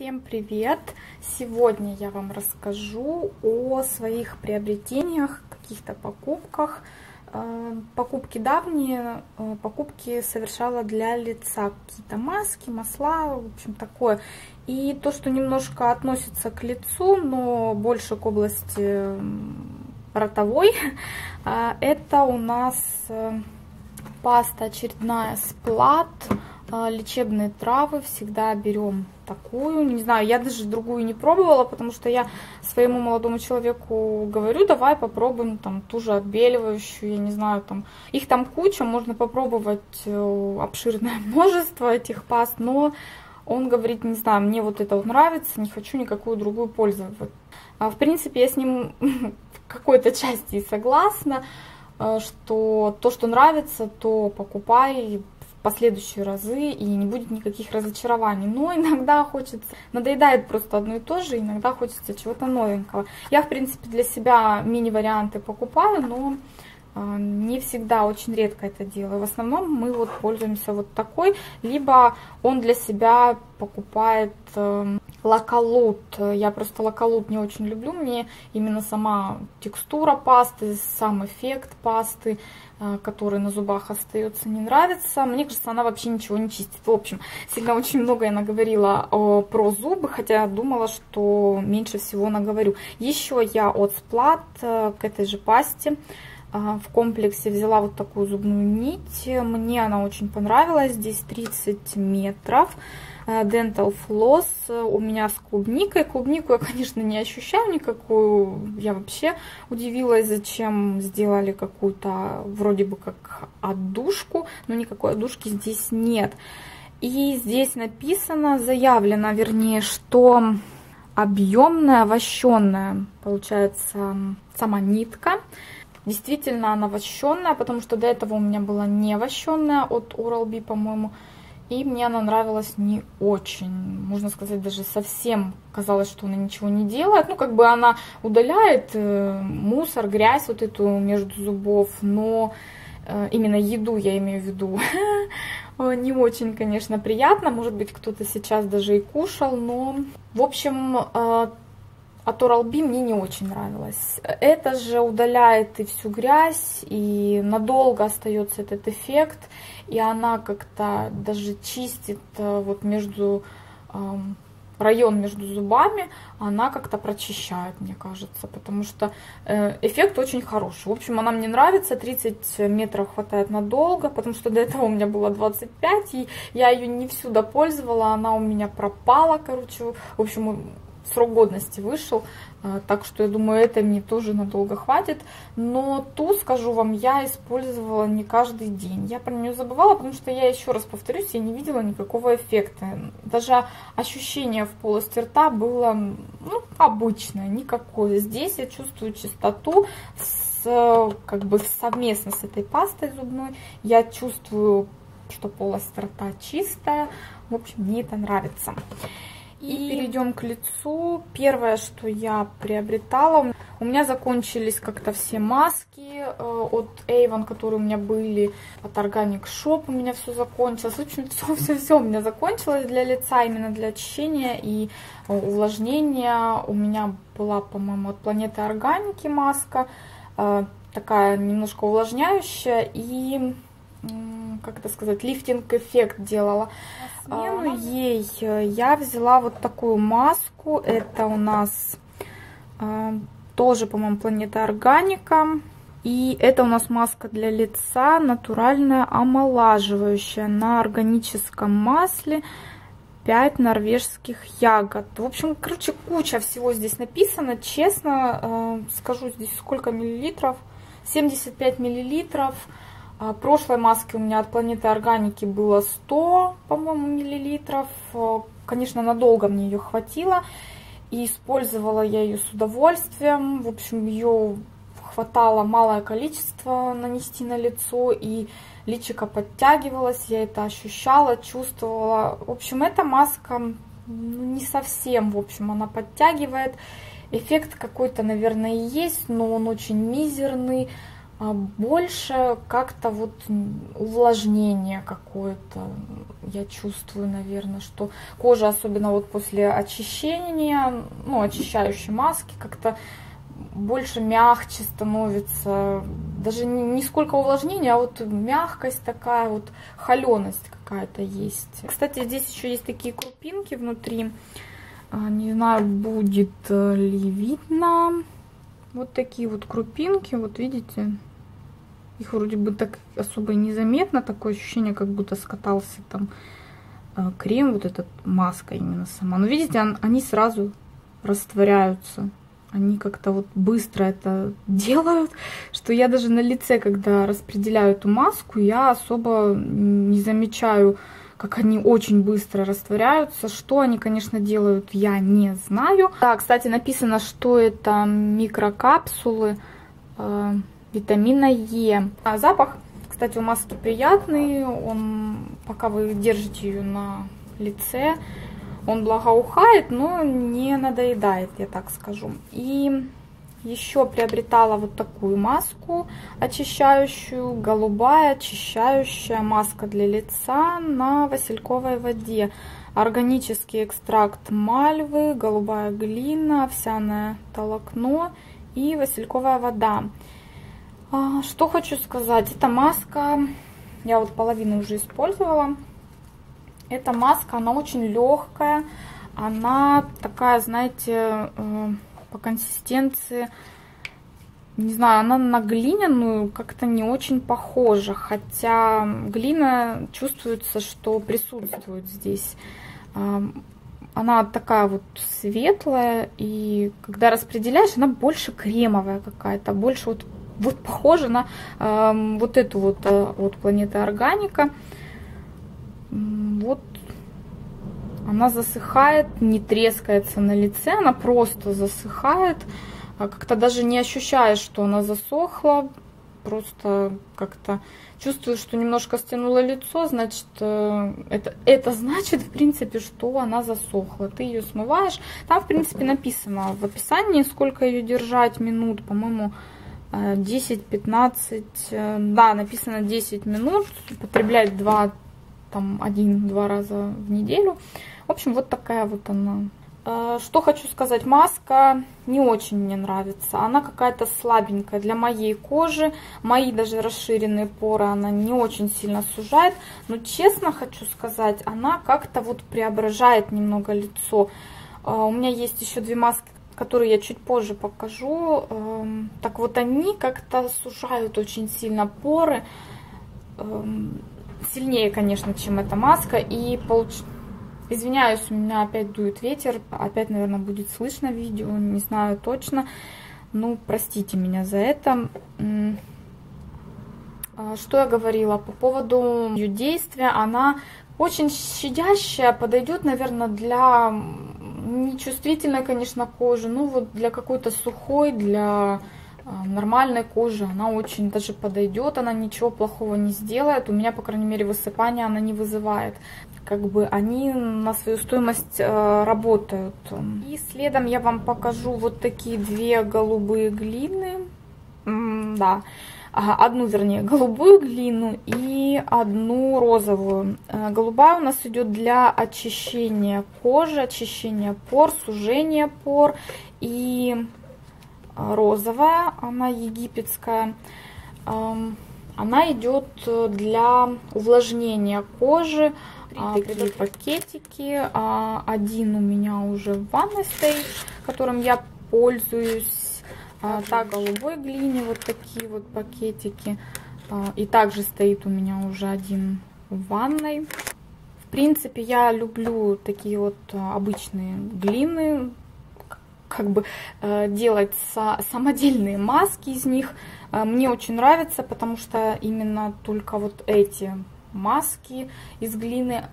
Всем привет! Сегодня я вам расскажу о своих приобретениях, каких-то покупках. Покупки давние, покупки совершала для лица, какие-то маски, масла, в общем такое. И то, что немножко относится к лицу, но больше к области ротовой, это у нас паста очередная Splat. Лечебные травы, всегда берем такую, не знаю, я даже другую не пробовала, потому что я своему молодому человеку говорю, давай попробуем там ту же отбеливающую, я не знаю, там, их там куча, можно попробовать обширное множество этих паст, но он говорит, не знаю, мне вот это вот нравится, не хочу никакую другую пользоваться. В принципе, я с ним в какой-то части и согласна, что то, что нравится, то покупай, последующие разы, и не будет никаких разочарований. Но иногда хочется, надоедает просто одно и то же, иногда хочется чего-то новенького. Я, в принципе, для себя мини-варианты покупаю, но не всегда, очень редко это делаю. В основном мы вот пользуемся вот такой, либо он для себя покупает Лакалут. Я просто Лакалут не очень люблю, мне именно сама текстура пасты, сам эффект пасты, который на зубах остается, не нравится. Мне кажется, она вообще ничего не чистит. В общем, сегодня очень много я наговорила про зубы, хотя думала, что меньше всего наговорю. Еще я от Splat к этой же пасте в комплексе взяла вот такую зубную нить. Мне она очень понравилась. Здесь 30 метров. Dental Floss у меня с клубникой. Клубнику я, конечно, не ощущаю никакую. Я вообще удивилась, зачем сделали какую-то вроде бы как отдушку, но никакой отдушки здесь нет. И здесь написано, заявлено, вернее, что объемная, вощенная, получается, сама нитка. Действительно, она вощенная, потому что до этого у меня была не вощенная от Oral-B, по-моему. И мне она нравилась не очень, можно сказать, даже совсем казалось, что она ничего не делает. Ну, как бы она удаляет мусор, грязь вот эту между зубов, но именно еду я имею в виду. Не очень, конечно, приятно, может быть, кто-то сейчас даже и кушал, но, в общем, от Oral-B мне не очень нравилось. Это же удаляет и всю грязь, и надолго остается этот эффект, и она как-то даже чистит вот между район между зубами, она как-то прочищает, мне кажется, потому что эффект очень хороший. В общем, она мне нравится, 30 метров хватает надолго, потому что до этого у меня было 25, и я ее не всю допользовала, она у меня пропала, короче, в общем, срок годности вышел, так что я думаю, это мне тоже надолго хватит. Но ту, скажу вам, я использовала не каждый день. Я про нее забывала, потому что я, еще раз повторюсь, я не видела никакого эффекта. Даже ощущение в полости рта было, ну, обычное, никакое. Здесь я чувствую чистоту, как бы совместно с этой пастой зубной. Я чувствую, что полость рта чистая. В общем, мне это нравится. И перейдем к лицу. Первое, что я приобретала, у меня закончились как-то все маски от Avon, которые у меня были, от Organic Shop у меня все закончилось. В общем, все у меня закончилось для лица, именно для очищения и увлажнения. У меня была, по-моему, от Планеты Органики маска, такая немножко увлажняющая и, как это сказать, лифтинг-эффект делала. Смену ей я взяла вот такую маску. Это у нас тоже, по-моему, Планета Органика. И это у нас маска для лица, натуральная, омолаживающая, на органическом масле. 5 норвежских ягод. В общем, короче, куча всего здесь написано. Честно скажу, здесь сколько миллилитров? 75 миллилитров. Прошлой маски у меня от Планеты Органики было 100, по-моему, миллилитров. Конечно, надолго мне ее хватило. И использовала я ее с удовольствием. В общем, ее хватало малое количество нанести на лицо. И личико подтягивалось, я это ощущала, чувствовала. В общем, эта маска не совсем, в общем, она подтягивает. Эффект какой-то, наверное, и есть, но он очень мизерный. Больше как-то вот увлажнение какое-то, я чувствую, наверное, что кожа, особенно вот после очищения, ну, очищающей маски, как-то больше мягче становится, даже не сколько увлажнения, а вот мягкость такая, вот холеность какая-то есть. Кстати, здесь еще есть такие крупинки внутри, не знаю, будет ли видно, вот такие вот крупинки, вот видите. Их вроде бы так особо и незаметно, такое ощущение, как будто скатался там крем, вот этот, маска именно сама. Но видите, они сразу растворяются. Они как-то вот быстро это делают, что я даже на лице, когда распределяю эту маску, я особо не замечаю, как они очень быстро растворяются. Что они, конечно, делают, я не знаю. Да, кстати, написано, что это микрокапсулы витамина Е. А запах, кстати, у маски приятный. Он, пока вы держите ее на лице, он благоухает, но не надоедает, я так скажу. И еще приобретала вот такую маску очищающую. Голубая очищающая маска для лица на васильковой воде. Органический экстракт мальвы, голубая глина, овсяное толокно и васильковая вода. Что хочу сказать, эта маска, я вот половину уже использовала, эта маска, она очень легкая, она такая, знаете, по консистенции, не знаю, она на глиняную как-то не очень похожа, хотя глина чувствуется, что присутствует здесь. Она такая вот светлая, и когда распределяешь, она больше кремовая какая-то, больше вот... Вот похоже на вот эту вот от Планеты Органика. Вот она засыхает, не трескается на лице, она просто засыхает. Как-то даже не ощущаешь, что она засохла. Просто как-то чувствую, что немножко стянуло лицо, значит, это значит, в принципе, что она засохла. Ты ее смываешь. Там, в принципе, написано в описании, сколько ее держать минут, по-моему, 10-15, да, написано 10 минут, употреблять 2, там, 1-2 раза в неделю. В общем, вот такая вот она. Что хочу сказать, маска не очень мне нравится. Она какая-то слабенькая для моей кожи. Мои даже расширенные поры она не очень сильно сужает. Но, честно хочу сказать, она как-то вот преображает немного лицо. У меня есть еще две маски, которые я чуть позже покажу. Так вот, они как-то сужают очень сильно поры, сильнее, конечно, чем эта маска. И извиняюсь, у меня опять дует ветер, опять, наверное, будет слышно видео, не знаю точно, ну, простите меня за это. Что я говорила по поводу ее действия, она очень щадящая, подойдет, наверное, для... Нечувствительная, конечно, кожа, ну вот для какой-то сухой, для нормальной кожи она очень даже подойдет, она ничего плохого не сделает. У меня, по крайней мере, высыпания она не вызывает. Как бы они на свою стоимость работают. И следом я вам покажу вот такие две голубые глины. Да, одну, вернее, голубую глину и одну розовую. Голубая у нас идет для очищения кожи, очищения пор, сужения пор. И розовая, она египетская, она идет для увлажнения кожи. Такие пакетики. Один у меня уже в ванной стоит, которым я пользуюсь. Та голубой глине, вот такие вот пакетики. И также стоит у меня уже один в ванной. В принципе, я люблю такие вот обычные глины. Как бы делать самодельные маски из них. Мне очень нравится, потому что именно только вот эти маски из глины,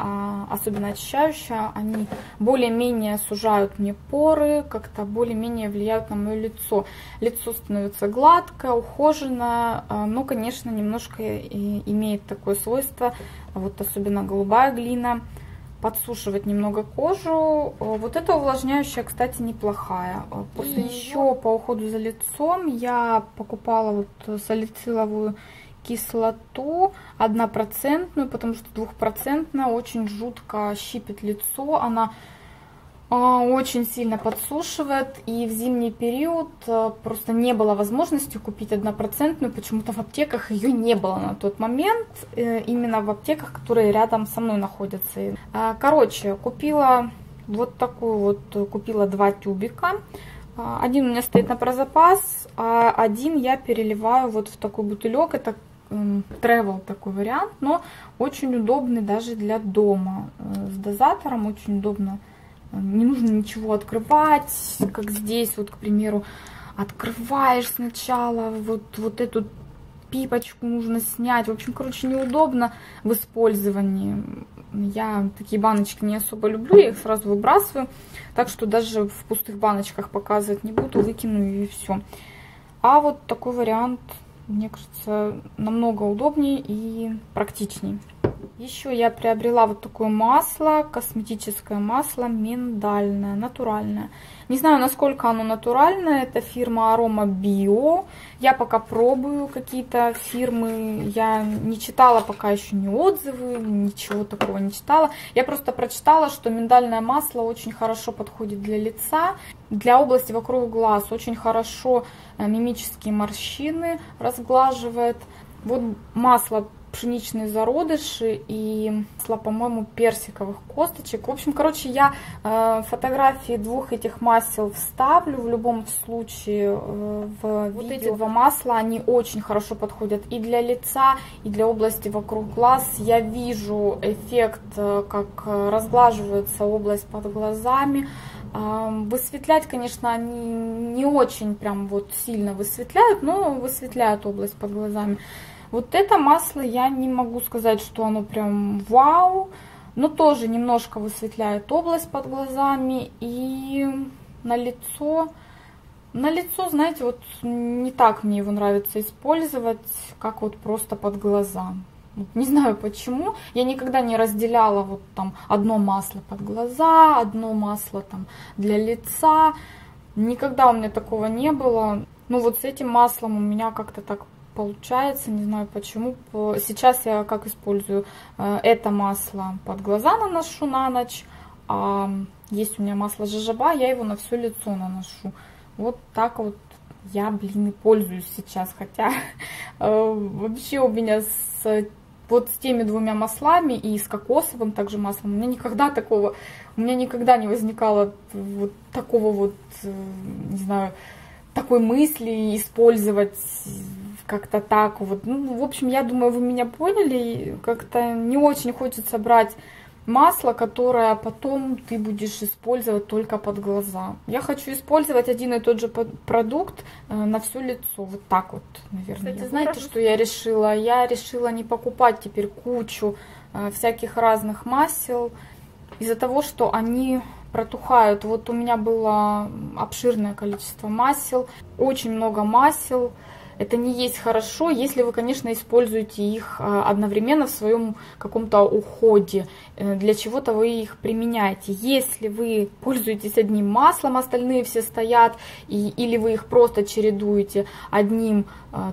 особенно очищающие, они более-менее сужают мне поры, как-то более-менее влияют на мое лицо. Лицо становится гладкое, ухоженное, но, конечно, немножко имеет такое свойство, вот особенно голубая глина, подсушивать немного кожу. Вот эта увлажняющая, кстати, неплохая. После еще по уходу за лицом я покупала вот салициловую кислоту 1%, потому что 2% очень жутко щипит лицо. Она очень сильно подсушивает, и в зимний период просто не было возможности купить 1%, почему-то в аптеках ее не было на тот момент, именно в аптеках, которые рядом со мной находятся. Короче, купила вот такую вот, купила 2 тюбика. Один у меня стоит на прозапас, а один я переливаю вот в такой бутылек. Это travel такой вариант, но очень удобный даже для дома. С дозатором очень удобно. Не нужно ничего открывать, как здесь, вот, к примеру, открываешь сначала, вот эту пипочку нужно снять. В общем, короче, неудобно в использовании. Я такие баночки не особо люблю, я их сразу выбрасываю, так что даже в пустых баночках показывать не буду, выкину и все. А вот такой вариант, мне кажется, намного удобнее и практичней. Еще я приобрела вот такое масло, косметическое масло, миндальное, натуральное. Не знаю, насколько оно натуральное, это фирма Aroma Bio. Я пока пробую какие-то фирмы, я не читала пока еще ни отзывы, ничего такого не читала. Я просто прочитала, что миндальное масло очень хорошо подходит для лица, для области вокруг глаз, очень хорошо мимические морщины разглаживает. Вот масло пшеничные зародыши и масло, по-моему, персиковых косточек. В общем, короче, я фотографии двух этих масел вставлю в любом случае в видео. Вот эти два масла, они очень хорошо подходят и для лица, и для области вокруг глаз. Я вижу эффект, как разглаживается область под глазами. Высветлять, конечно, они не очень прям вот сильно высветляют, но высветляют область под глазами. Вот это масло, я не могу сказать, что оно прям вау, но тоже немножко высветляет область под глазами и на лицо, знаете, вот не так мне его нравится использовать, как вот просто под глаза. Не знаю почему, я никогда не разделяла вот там одно масло под глаза, одно масло там для лица, никогда у меня такого не было. Ну вот с этим маслом у меня как-то так получается, не знаю почему. Сейчас я как использую это масло под глаза, наношу на ночь, а есть у меня масло жожоба, я его на все лицо наношу. Вот так вот я, блин, и пользуюсь сейчас, хотя вообще у меня с теми двумя маслами и с кокосовым также маслом у меня никогда не возникало вот такого вот, не знаю, такой мысли использовать как-то так вот. Ну, в общем, я думаю, вы меня поняли. Как-то не очень хочется брать масло, которое потом ты будешь использовать только под глаза. Я хочу использовать один и тот же продукт на все лицо. Вот так вот, наверное. Кстати, знаете, что я решила? Я решила не покупать теперь кучу всяких разных масел из-за того, что они протухают. Вот у меня было обширное количество масел, очень много масел. Это не есть хорошо, если вы, конечно, используете их одновременно в своем каком-то уходе, для чего-то вы их применяете. Если вы пользуетесь одним маслом, остальные все стоят, или вы их просто чередуете одним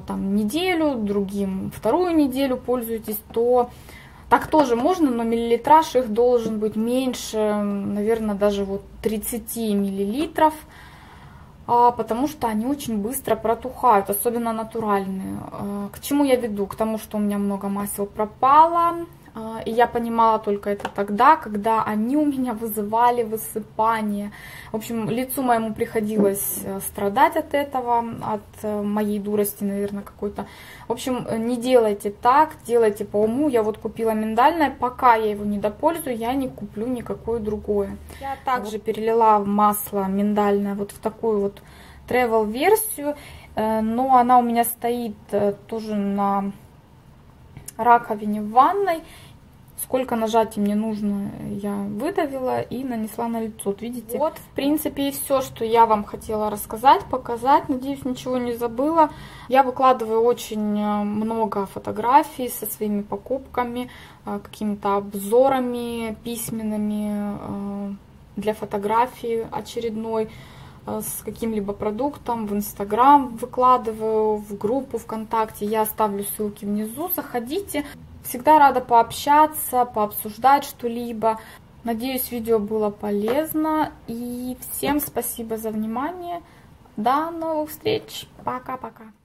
там неделю, другим вторую неделю пользуетесь, то так тоже можно, но миллилитраж их должен быть меньше, наверное, даже вот 30 миллилитров. Потому что они очень быстро протухают, особенно натуральные. К чему я веду? К тому, что у меня много масел пропало, и я понимала только это тогда, когда они у меня вызывали высыпание. В общем, лицу моему приходилось страдать от этого, от моей дурости, наверное, какой-то. В общем, не делайте так, делайте по уму. Я вот купила миндальное, пока я его не допользую, я не куплю никакое другое. Я также перелила масло миндальное вот в такую вот travel версию, но она у меня стоит тоже на раковине в ванной, Сколько нажатий мне нужно, я выдавила и нанесла на лицо. Вот видите? Вот, в принципе, и все, что я вам хотела рассказать, показать. Надеюсь, ничего не забыла. Я выкладываю очень много фотографий со своими покупками, какими-то обзорами письменными для фотографии очередной, с каким-либо продуктом, в Инстаграм выкладываю, в группу ВКонтакте. Я оставлю ссылки внизу, заходите. Всегда рада пообщаться, пообсуждать что-либо. Надеюсь, видео было полезно. И всем спасибо за внимание. До новых встреч. Пока-пока.